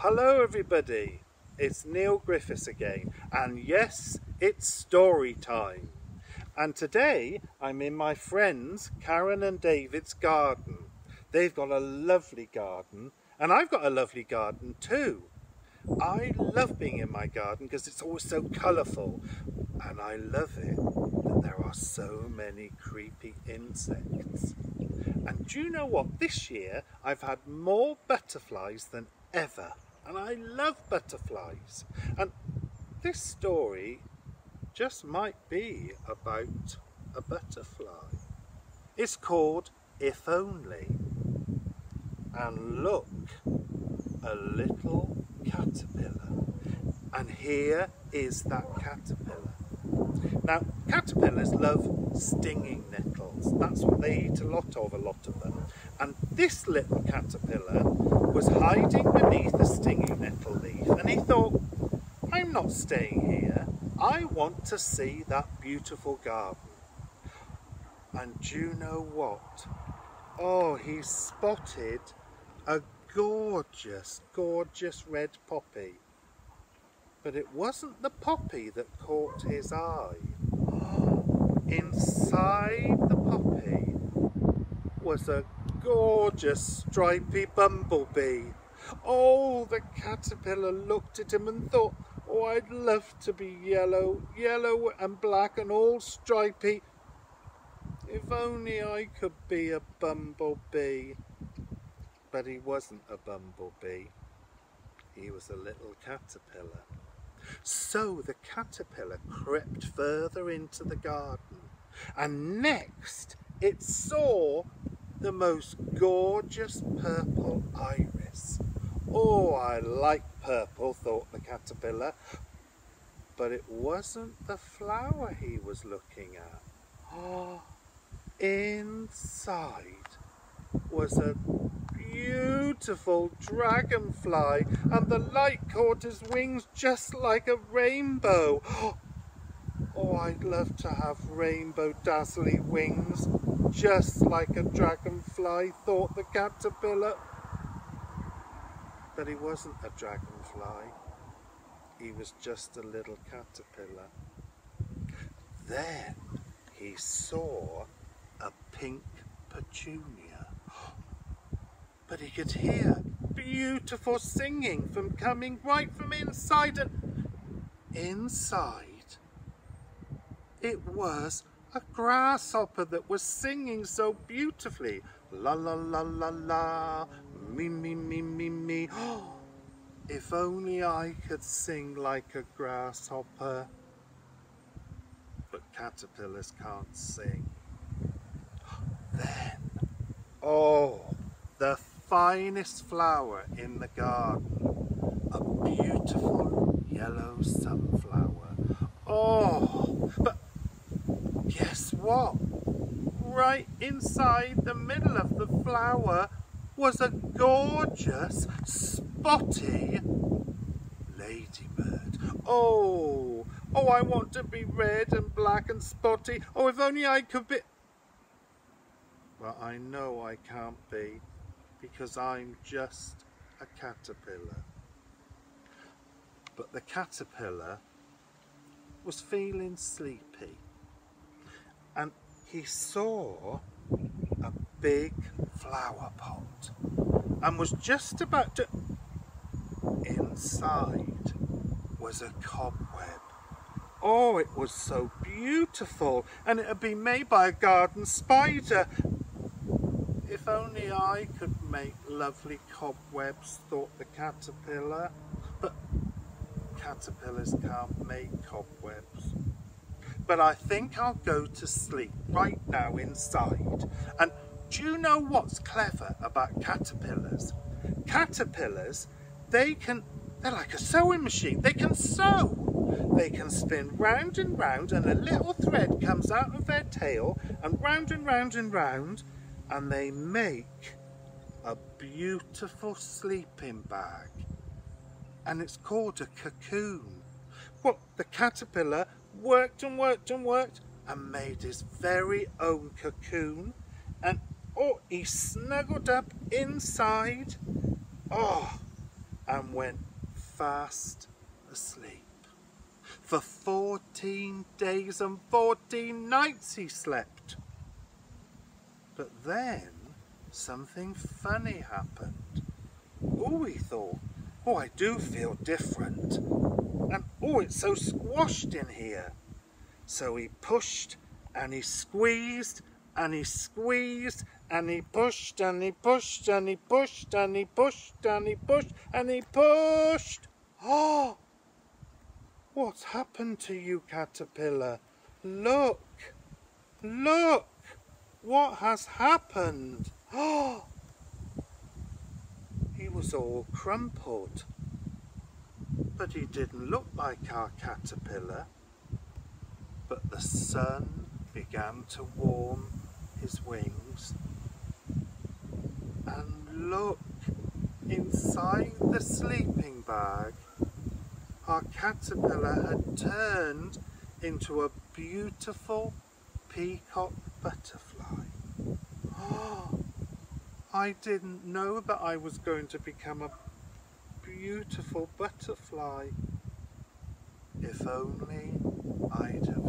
Hello everybody, it's Neil Griffiths again, and yes, it's story time. And today I'm in my friends Karen and David's garden. They've got a lovely garden, and I've got a lovely garden too. I love being in my garden because it's always so colourful, and I love it that there are so many creepy insects. And do you know what? This year I've had more butterflies than ever, and I love butterflies. And this story just might be about a butterfly. It's called If Only. And look, a little caterpillar. And here is that caterpillar. Now, caterpillars love stinging nettles. That's what they eat a lot of them. And this little caterpillar was hiding beneath a stinging nettle leaf, and he thought, I'm not staying here. I want to see that beautiful garden. And do you know what? Oh, he spotted a gorgeous, gorgeous red poppy. But it wasn't the poppy that caught his eye. Inside the poppy was a gorgeous stripy bumblebee. Oh, the caterpillar looked at him and thought, oh, I'd love to be yellow and black and all stripy. If only I could be a bumblebee. But he wasn't a bumblebee. He was a little caterpillar. So the caterpillar crept further into the garden, and next it saw the most gorgeous purple iris. Oh, I like purple, thought the caterpillar, but it wasn't the flower he was looking at. Oh, inside was a beautiful dragonfly, and the light caught his wings just like a rainbow. Oh, I'd love to have rainbow dazzly wings just like a dragonfly, thought the caterpillar. But he wasn't a dragonfly. He was just a little caterpillar. Then he saw a pink petunia. But he could hear beautiful singing coming right from inside, and inside it was a grasshopper that was singing so beautifully. La la la la la, me me me me me. Oh, if only I could sing like a grasshopper. But caterpillars can't sing. Then, oh, the finest flower in the garden, a beautiful yellow sunflower. Oh, but guess what? Right inside the middle of the flower was a gorgeous spotty ladybird. Oh, I want to be red and black and spotty. Oh, if only I could be. But I know I can't be, because I'm just a caterpillar. But the caterpillar was feeling sleepy, and he saw a big flower pot and was just about to. Inside was a cobweb. Oh, it was so beautiful, and it had been made by a garden spider. If only I could make lovely cobwebs, thought the caterpillar. But caterpillars can't make cobwebs. But I think I'll go to sleep right now inside. And do you know what's clever about caterpillars? Caterpillars, they're like a sewing machine. They can sew. They can spin round and round, and a little thread comes out of their tail, and round and round and round, and they make a beautiful sleeping bag, and it's called a cocoon. Well, the caterpillar worked and worked and worked and made his very own cocoon, and oh, he snuggled up inside. Oh, and went fast asleep. For 14 days and 14 nights he slept. But then something funny happened. Oh, he thought, oh, I do feel different. And oh, it's so squashed in here. So he pushed and he squeezed and he squeezed and he pushed and he pushed and he pushed and he pushed and he pushed and he pushed. Oh! What's happened to you, caterpillar? Look! Look! What has happened? Oh! He was all crumpled. But he didn't look like our caterpillar. But the sun began to warm his wings. And look, inside the sleeping bag, our caterpillar had turned into a beautiful peacock butterfly. Oh, I didn't know that I was going to become a beautiful butterfly. If only I'd have